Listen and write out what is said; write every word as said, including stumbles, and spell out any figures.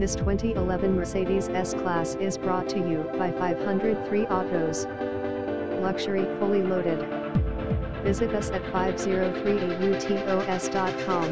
This twenty eleven Mercedes S-Class is brought to you by five oh three Autos. Luxury fully loaded. Visit us at five oh three autos dot com.